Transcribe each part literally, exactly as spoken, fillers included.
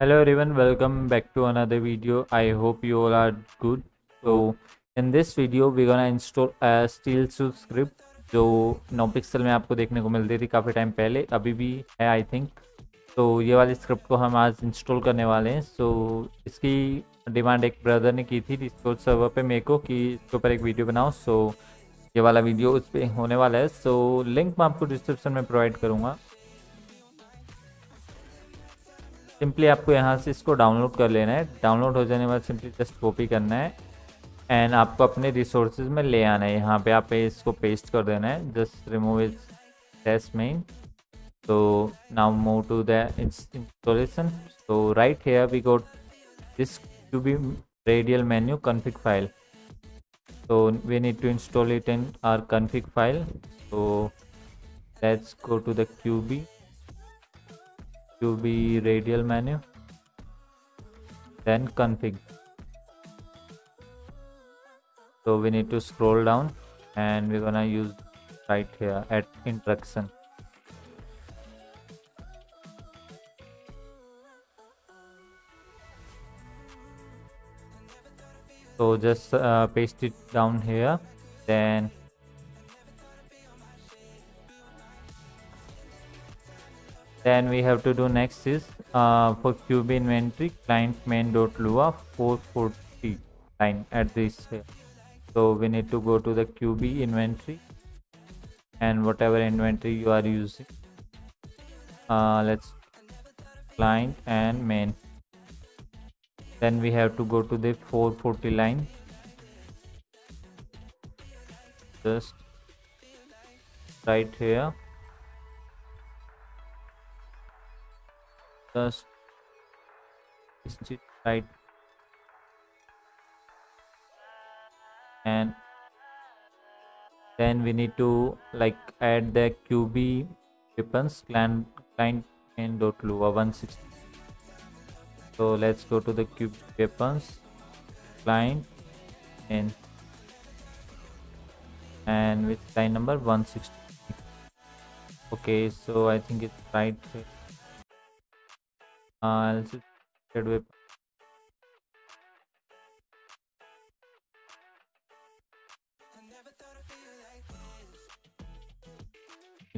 Hello everyone, welcome back to another video. I hope you all are good. So in this video we're gonna install a steel suit script जो नौ pixel में आपको देखने को मिलती थी काफ़ी time पहले, अभी भी है आई थिंक. तो ये वाली स्क्रिप्ट को हम आज इंस्टॉल करने वाले हैं. सो so, इसकी डिमांड एक ब्रदर ने की थी डिस्कॉर्ड सर्वर पे मेरे को कि इसके ऊपर एक वीडियो बनाओ. सो so, ये वाला वीडियो उस पर होने वाला है. सो so, लिंक मैं आपको डिस्क्रिप्शन में प्रोवाइड करूँगा. सिंपली आपको यहाँ से इसको डाउनलोड कर लेना है. डाउनलोड हो जाने के बाद सिंपली जस्ट कॉपी करना है एंड आपको अपने रिसोर्सेज में ले आना है. यहाँ पे आप इसको पेस्ट कर देना है. Just remove it dash main. तो now move to the installation. तो right here we got this Q B radial menu config file. तो we need to install it in our config file. तो let's go to the Q B Q B radial menu, then config. So we need to scroll down and we're gonna use right here at interaction. So just uh, paste it down here, then Then we have to do next is uh, for Q B inventory client main.lua four forty line at this here. So we need to go to the Q B inventory and whatever inventory you are using. Uh, let's client and main. Then we have to go to the four forty line. Just right here. Just paste it right and then we need to like add the Q B weapons client client main.lua one sixty. So let's go to the Q B weapons client and and with line number one sixty. Okay, so I think it's right here. Uh, need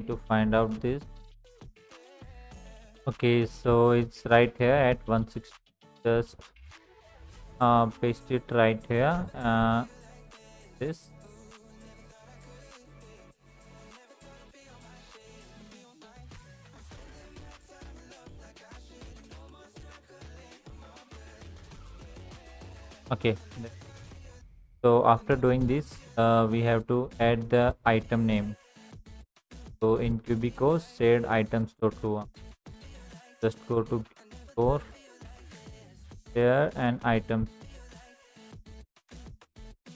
to find out this. Okay, so it's right here at one sixty. Just uh, paste it right here. Uh, this. Okay, so after doing this uh, we have to add the item name. So in QBCore shared items.lua, just go to QBCore share and items.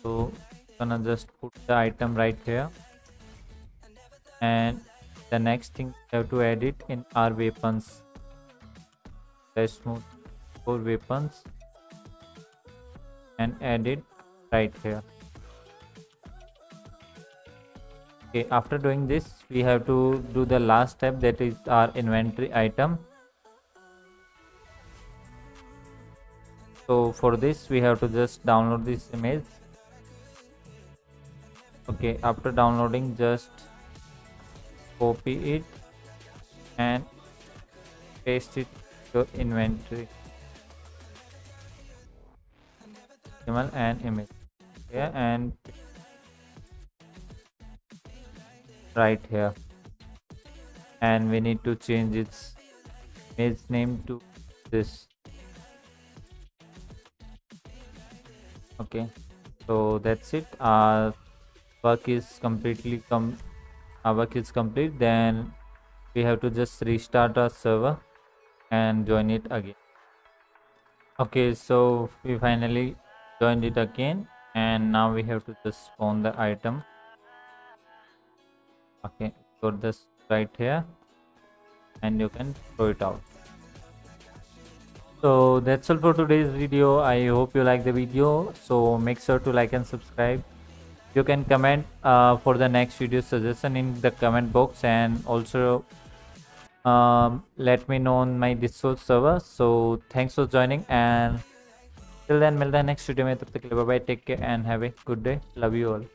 So gonna just put the item right here and the next thing we have to add it in our weapons. Let's move for weapons and add it right here. Okay, after doing this we have to do the last step, that is our inventory item. So for this we have to just download this image. Okay, after downloading just copy it and paste it to inventory and image. Yeah, and right here, and we need to change its image name to this. Okay, so that's it. Our work is completely com our work is complete. Then we have to just restart our server and join it again. Okay, so we finally joined it again and now we have to just spawn the item. Okay, put this right here and you can throw it out. So that's all for today's video. I hope you like the video, so make sure to like and subscribe. You can comment uh, for the next video suggestion in the comment box, and also um, let me know on my Discord server. So thanks for joining, and till then मिलता है next video में. तब तक के लिए bye bye, take care and have a good day. Love you all.